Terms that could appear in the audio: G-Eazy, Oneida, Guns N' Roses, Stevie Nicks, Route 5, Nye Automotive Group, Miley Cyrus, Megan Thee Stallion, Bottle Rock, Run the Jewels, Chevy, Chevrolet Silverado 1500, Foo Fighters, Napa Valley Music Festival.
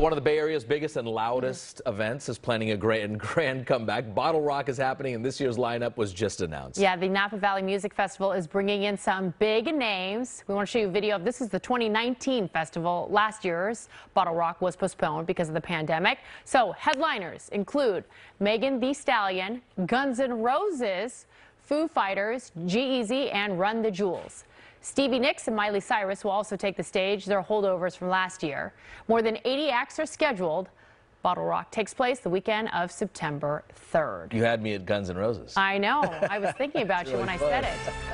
One of the Bay Area's biggest and loudest events is planning a grand comeback. Bottle Rock is happening, and this year's lineup was just announced. Yeah, the Napa Valley Music Festival is bringing in some big names. We want to show you a video of this. Is the 2019 festival. Last year's Bottle Rock was postponed because of the pandemic. So headliners include Megan Thee Stallion, Guns N' Roses, Foo Fighters, G-Eazy, and Run the Jewels. Stevie Nicks and Miley Cyrus will also take the stage. They're holdovers from last year. More than 80 acts are scheduled. Bottle Rock takes place the weekend of September 3rd. You had me at Guns N' Roses. I know. I was thinking about you when I said it.